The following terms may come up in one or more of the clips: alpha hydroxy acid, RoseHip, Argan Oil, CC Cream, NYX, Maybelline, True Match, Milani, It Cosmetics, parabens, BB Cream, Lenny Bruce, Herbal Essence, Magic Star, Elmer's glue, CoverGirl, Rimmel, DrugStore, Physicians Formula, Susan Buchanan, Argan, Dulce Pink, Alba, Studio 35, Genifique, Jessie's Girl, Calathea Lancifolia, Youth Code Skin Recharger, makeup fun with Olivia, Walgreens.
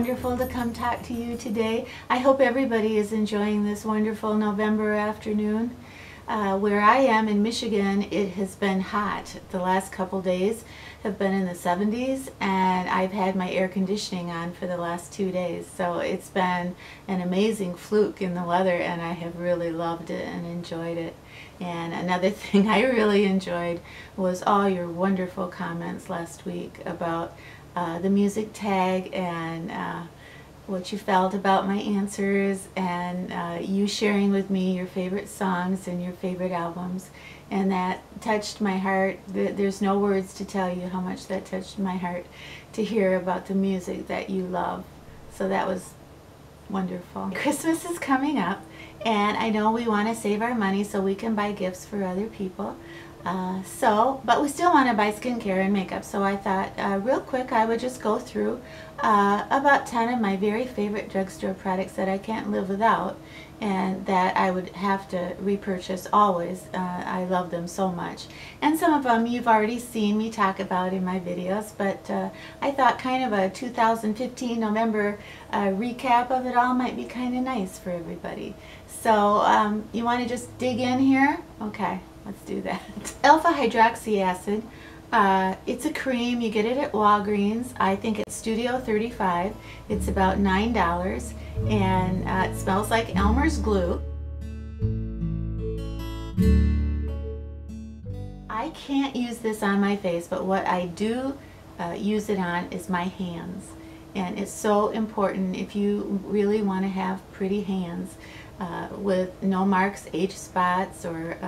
wonderful to come talk to you today. I hope everybody is enjoying this wonderful November afternoon. Where I am in Michigan, it has been hot. The last couple days have been in the 70s, and I've had my air conditioning on for the last 2 days. So it's been an amazing fluke in the weather, and I have really loved it and enjoyed it. And another thing I really enjoyed was all your wonderful comments last week about the music tag and what you felt about my answers, and you sharing with me your favorite songs and your favorite albums. And that touched my heart. There's no words to tell you how much that touched my heart to hear about the music that you love. So that was wonderful. Christmas is coming up, and I know we want to save our money so we can buy gifts for other people. But we still want to buy skincare and makeup, so I thought real quick I would just go through about 10 of my very favorite drugstore products that I can't live without and that I would have to repurchase always. I love them so much. And some of them you've already seen me talk about in my videos, but I thought kind of a 2015 November recap of it all might be kind of nice for everybody. So you want to just dig in here? Okay. Let's do that. Alpha hydroxy acid. It's a cream. You get it at Walgreens. I think it's Studio 35. It's about $9, and it smells like Elmer's glue. I can't use this on my face, but what I do use it on is my hands, and it's so important if you really want to have pretty hands with no marks, age spots, or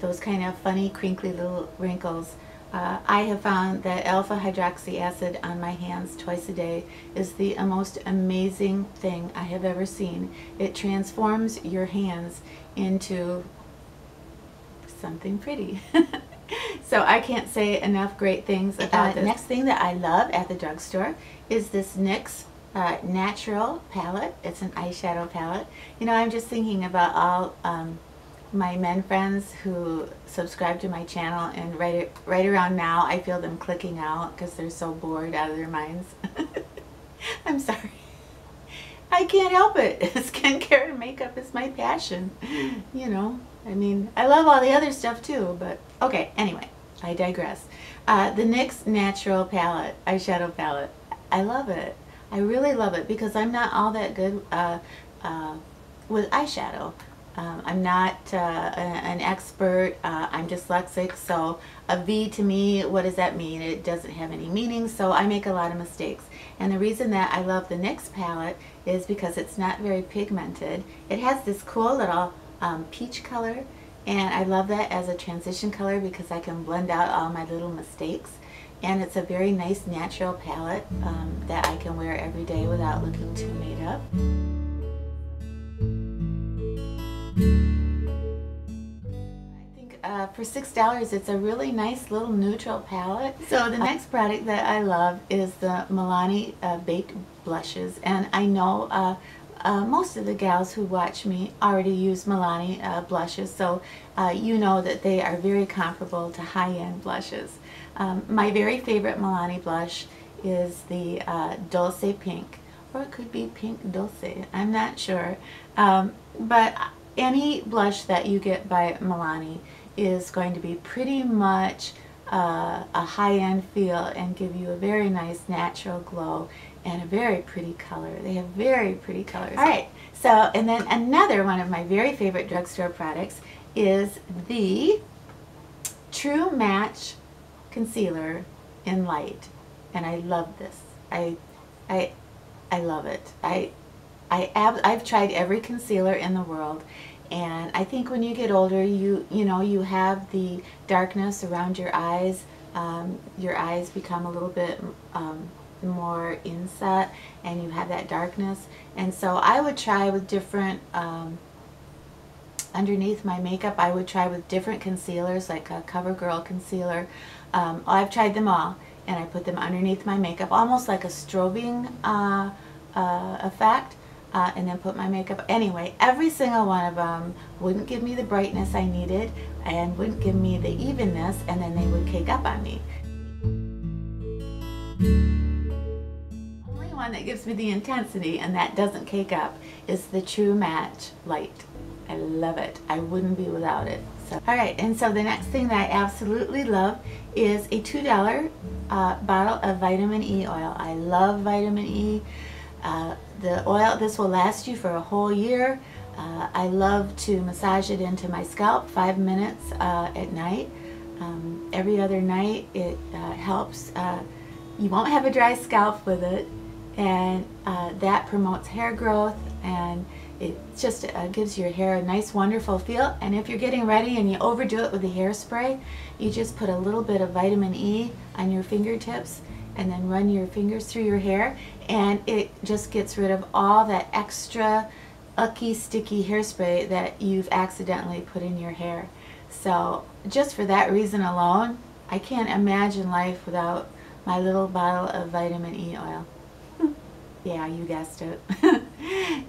those kind of funny, crinkly little wrinkles. I have found that alpha hydroxy acid on my hands twice a day is the most amazing thing I have ever seen. It transforms your hands into something pretty. So I can't say enough great things about this. Next thing that I love at the drugstore is this NYX natural palette. It's an eyeshadow palette. You know, I'm just thinking about all my men friends who subscribe to my channel, and right around now I feel them clicking out because they're so bored out of their minds. I'm sorry. I can't help it. Skincare and makeup is my passion. You know, I mean, I love all the other stuff too, but okay, anyway, I digress. The NYX Natural Palette, eyeshadow palette, I love it. I really love it because I'm not all that good with eyeshadow. I'm not an expert. I'm dyslexic, so a V to me, what does that mean? It doesn't have any meaning, so I make a lot of mistakes. And the reason that I love the NYX palette is because it's not very pigmented. It has this cool little peach color, and I love that as a transition color because I can blend out all my little mistakes. And it's a very nice natural palette that I can wear every day without looking too made up. I think for $6 it's a really nice little neutral palette. So the next product that I love is the Milani Baked Blushes, and I know most of the gals who watch me already use Milani blushes, so you know that they are very comparable to high-end blushes. My very favorite Milani blush is the Dulce Pink, or it could be Pink Dulce, I'm not sure, but any blush that you get by Milani is going to be pretty much a high-end feel and give you a very nice natural glow and a very pretty color. They have very pretty colors. Alright, so, and then another one of my very favorite drugstore products is the True Match Concealer in Light, and I love this. I love it. I've tried every concealer in the world, and I think when you get older, you know, you have the darkness around your eyes become a little bit more inset, and you have that darkness. And so I would try with different underneath my makeup, I would try with different concealers, like a CoverGirl concealer. I've tried them all, and I put them underneath my makeup, almost like a strobing effect, and then put my makeup. Anyway, every single one of them wouldn't give me the brightness I needed and wouldn't give me the evenness, and then they would cake up on me. one that gives me the intensity and that doesn't cake up is the True Match Light. I love it. I wouldn't be without it. So, all right, and so the next thing that I absolutely love is a $2 bottle of vitamin E oil. I love vitamin E. The oil, this will last you for a whole year. I love to massage it into my scalp 5 minutes at night. Every other night it helps. You won't have a dry scalp with it, and that promotes hair growth, and it just gives your hair a nice, wonderful feel. And if you're getting ready and you overdo it with the hairspray, you just put a little bit of vitamin E on your fingertips and then run your fingers through your hair, and it just gets rid of all that extra icky, sticky hairspray that you've accidentally put in your hair. So just for that reason alone, I can't imagine life without my little bottle of vitamin E oil. Yeah, you guessed it.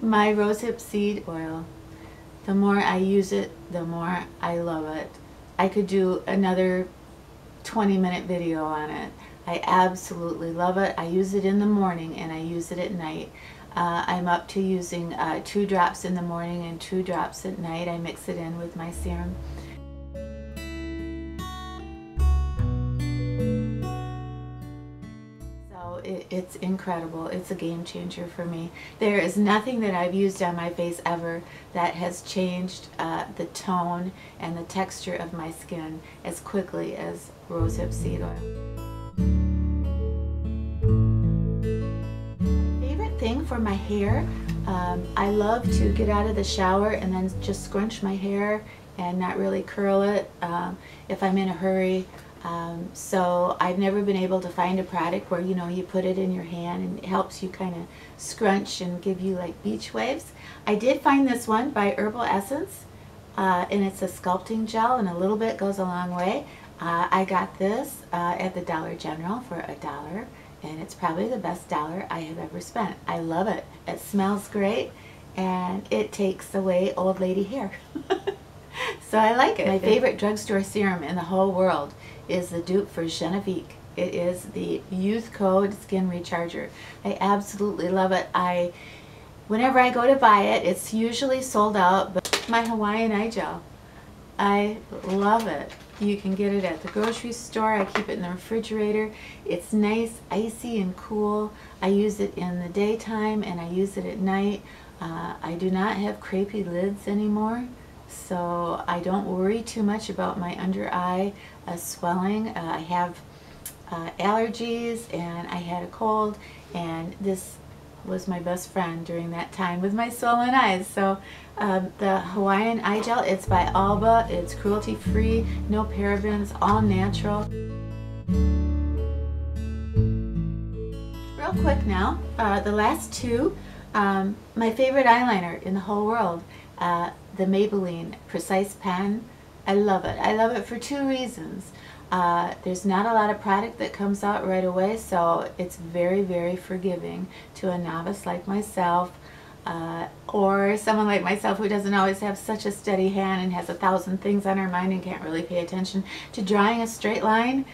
My RoseHip seed oil. The more I use it, the more I love it. I could do another 20-minute video on it. I absolutely love it. I use it in the morning and I use it at night. I'm up to using 2 drops in the morning and 2 drops at night. I mix it in with my serum. So it's incredible. It's a game changer for me. There is nothing that I've used on my face ever that has changed the tone and the texture of my skin as quickly as RoseHip seed oil. Thing for my hair. I love to get out of the shower and then just scrunch my hair and not really curl it if I'm in a hurry. So I've never been able to find a product where, you know, you put it in your hand and it helps you kind of scrunch and give you like beach waves. I did find this one by Herbal Essence, and it's a sculpting gel, and a little bit goes a long way. I got this at the Dollar General for $1. And it's probably the best dollar I have ever spent. I love it. It smells great, and it takes away old lady hair. So I like it. My favorite drugstore serum in the whole world is the dupe for Genifique. It is the Youth Code Skin Recharger. I absolutely love it. Whenever I go to buy it, it's usually sold out, but my Hawaiian eye gel, I love it. You can get it at the grocery store. I keep it in the refrigerator. It's nice, icy, and cool. I use it in the daytime and I use it at night. I do not have crepey lids anymore, so I don't worry too much about my under eye swelling. I have allergies, and I had a cold, and this was my best friend during that time with my swollen eyes. So the Hawaiian eye gel, it's by Alba. It's cruelty free, no parabens, all natural. Real quick now, the last two, my favorite eyeliner in the whole world, the Maybelline Precise Pen. I love it. I love it for 2 reasons. There's not a lot of product that comes out right away, so it's very, very forgiving to a novice like myself, or someone like myself who doesn't always have such a steady hand and has 1,000 things on her mind and can't really pay attention to drawing a straight line.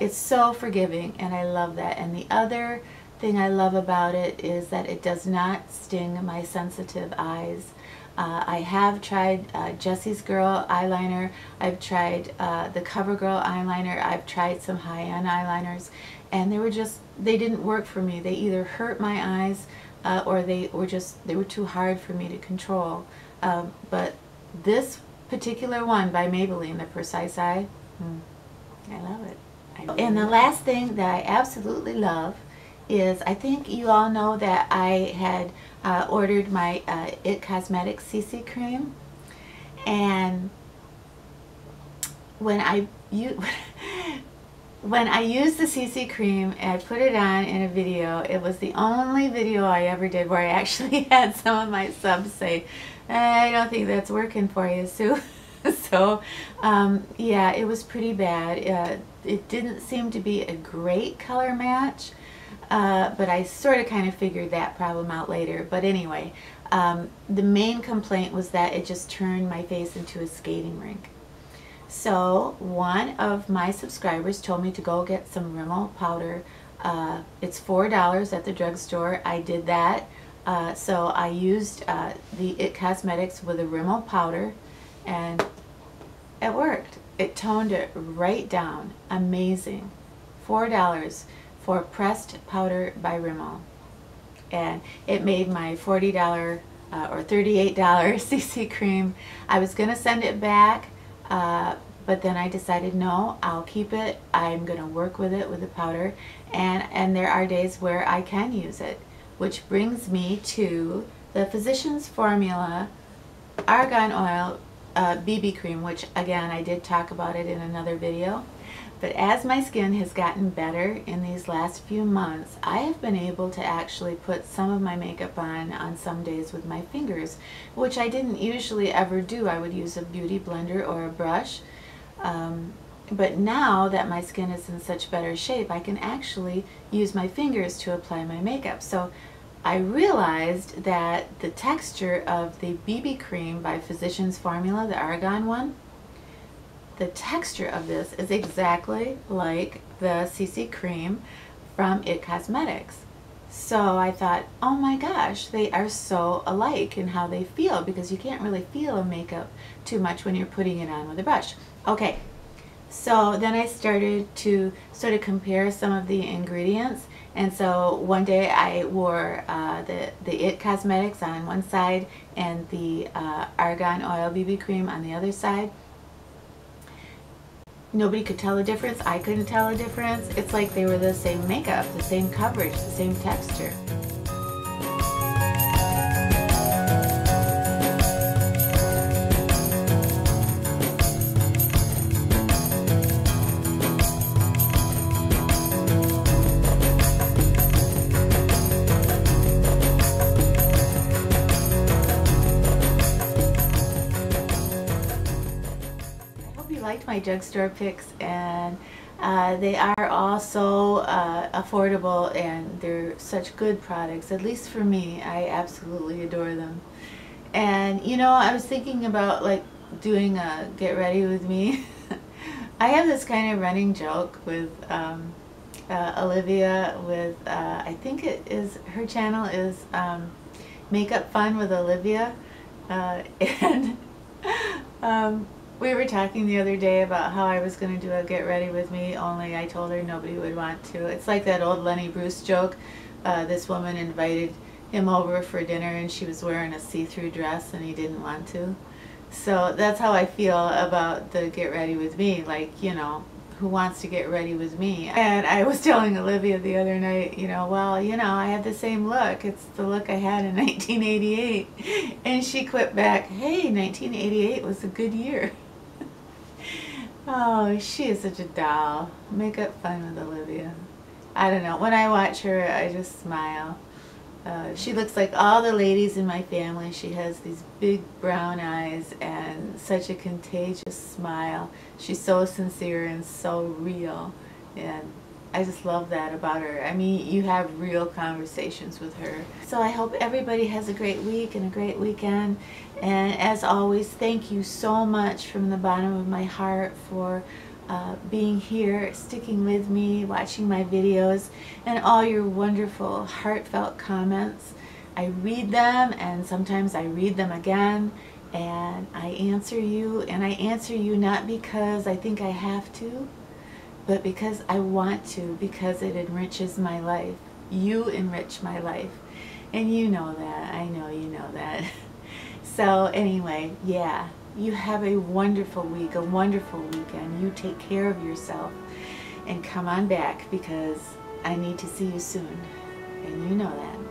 It's so forgiving, and I love that. And the other thing I love about it is that it does not sting my sensitive eyes. I have tried Jessie's Girl eyeliner, I've tried the CoverGirl eyeliner, I've tried some high-end eyeliners, and they didn't work for me. They either hurt my eyes or they were too hard for me to control. But this particular one by Maybelline, the Precise Eye, I love it. And the last thing that I absolutely love is, I think you all know that I had ordered my It Cosmetics CC cream, and when I used the CC cream and I put it on in a video, it was the only video I ever did where I actually had some of my subs say, I don't think that's working for you, Sue. So yeah, it was pretty bad. It didn't seem to be a great color match. But I sort of kind of figured that problem out later. But anyway, the main complaint was that it just turned my face into a skating rink. So one of my subscribers told me to go get some Rimmel powder It's $4 at the drugstore. I did that. So I used the It Cosmetics with a Rimmel powder, and it worked. It toned it right down. Amazing. $4 for pressed powder by Rimmel. And it made my $40 or $38 CC cream. I was going to send it back, but then I decided, no, I'll keep it. I'm going to work with it with the powder, and there are days where I can use it. Which brings me to the Physicians Formula Argan Oil BB Cream, which again, I did talk about it in another video. But as my skin has gotten better in these last few months, I have been able to actually put some of my makeup on some days with my fingers, which I didn't usually ever do. I would use a beauty blender or a brush. But now that my skin is in such better shape, I can actually use my fingers to apply my makeup. So I realized that the texture of the BB cream by Physicians Formula, the Argan one, the texture of this is exactly like the CC cream from It Cosmetics. So I thought, oh my gosh, they are so alike in how they feel, because you can't really feel a makeup too much when you're putting it on with a brush. Okay. So then I started to sort of compare some of the ingredients, and so one day I wore the It Cosmetics on one side and the Argan Oil BB Cream on the other side. Nobody could tell the difference. I couldn't tell the difference. It's like they were the same makeup, the same coverage, the same texture. My drugstore picks, and they are all so affordable, and they're such good products, at least for me. I absolutely adore them. And you know, I was thinking about like doing a get ready with me. I have this kind of running joke with Olivia with I think it is her channel is Makeup Fun with Olivia, and we were talking the other day about how I was going to do a get ready with me, only I told her nobody would want to. It's like that old Lenny Bruce joke. This woman invited him over for dinner and she was wearing a see-through dress and he didn't want to. So that's how I feel about the get ready with me. Like, you know, who wants to get ready with me? And I was telling Olivia the other night, you know, well, you know, I had the same look. It's the look I had in 1988. And she quipped back, hey, 1988 was a good year. Oh, she is such a doll. Makeup Fun with Olivia. I don't know. When I watch her, I just smile. She looks like all the ladies in my family. She has these big brown eyes and such a contagious smile. She's so sincere and so real. And I just love that about her. I mean, you have real conversations with her. So I hope everybody has a great week and a great weekend. And as always, thank you so much from the bottom of my heart for being here, sticking with me, watching my videos, and all your wonderful, heartfelt comments. I read them, and sometimes I read them again, and I answer you. And I answer you not because I think I have to, but because I want to, because it enriches my life. You enrich my life. And you know that. I know you know that. So anyway, yeah, you have a wonderful week, a wonderful weekend. You take care of yourself and come on back, because I need to see you soon. And you know that.